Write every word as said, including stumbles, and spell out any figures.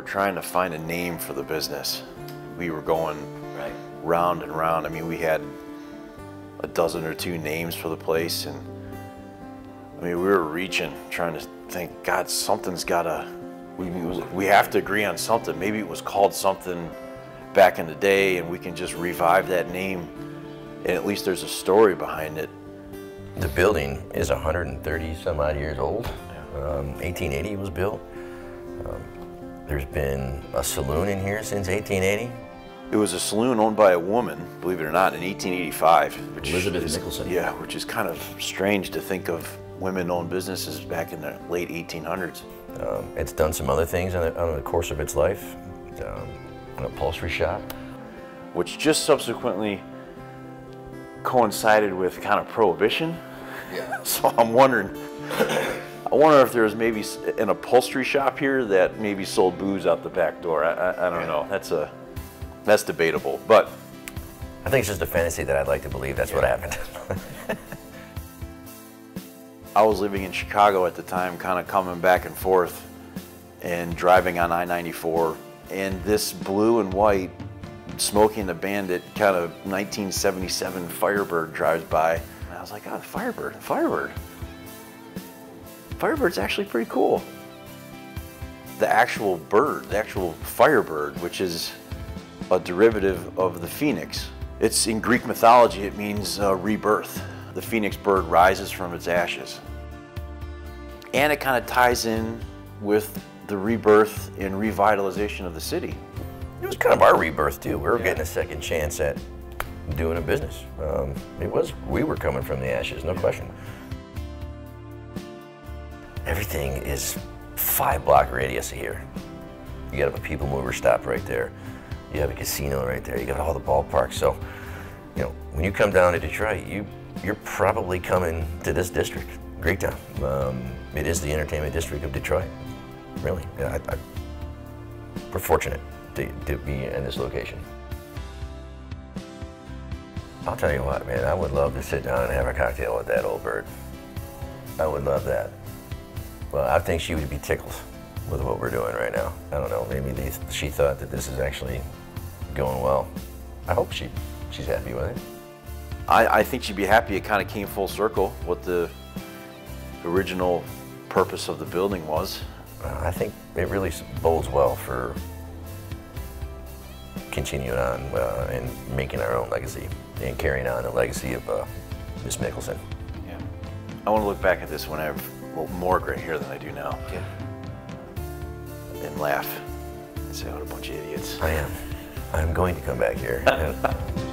were trying to find a name for the business. We were going right. round and round. I mean, we had a dozen or two names for the place, and I mean, we were reaching, trying to think, God, something's gotta, we, we have to agree on something. Maybe it was called something back in the day, and we can just revive that name, and at least there's a story behind it. The building is one hundred thirty some odd years old. Um, eighteen eighty was built. Um, there's been a saloon in here since eighteen eighty. It was a saloon owned by a woman, believe it or not, in eighteen eighty-five. Which Elizabeth is, Nicholson. Yeah, which is kind of strange to think of women-owned businesses back in the late eighteen hundreds. Um, it's done some other things on the, on the course of its life. Um, an upholstery shop. Which just subsequently coincided with kind of Prohibition. Yeah. So I'm wondering, I wonder if there was maybe an upholstery shop here that maybe sold booze out the back door. I, I, I don't yeah. know. That's a That's debatable, but I think it's just a fantasy that I'd like to believe that's yeah. what happened. I was living in Chicago at the time, kind of coming back and forth and driving on I ninety-four, and this blue and white Smoking the Bandit kind of nineteen seventy-seven Firebird drives by, and I was like, oh, the Firebird, the Firebird. Firebird's actually pretty cool. The actual bird, the actual Firebird, which is a derivative of the phoenix. It's in Greek mythology, it means uh, rebirth. The phoenix bird rises from its ashes. And it kind of ties in with the rebirth and revitalization of the city. It was kind of our rebirth too. We were yeah. getting a second chance at doing a business. Um, it was, we were coming from the ashes, no yeah. question. Everything is five block radius here. You got a people mover stop right there. You have a casino right there. You got all the ballparks. So, you know, when you come down to Detroit, you, you're probably coming to this district, Greektown. Um, it is the entertainment district of Detroit, really. I, I, we're fortunate to, to be in this location. I'll tell you what, man, I would love to sit down and have a cocktail with that old bird. I would love that. Well, I think she would be tickled with what we're doing right now. I don't know, maybe they, she thought that this is actually going well. I hope she, she's happy with it. I, I think she'd be happy. It kind of came full circle what the original purpose of the building was. I think it really bodes well for continuing on uh, and making our own legacy and carrying on the legacy of uh, Miss Nicholson. Yeah. I want to look back at this when I have well, more gray hair than I do now. Yeah. And laugh and say, what a bunch of idiots. I am. I'm going to come back here.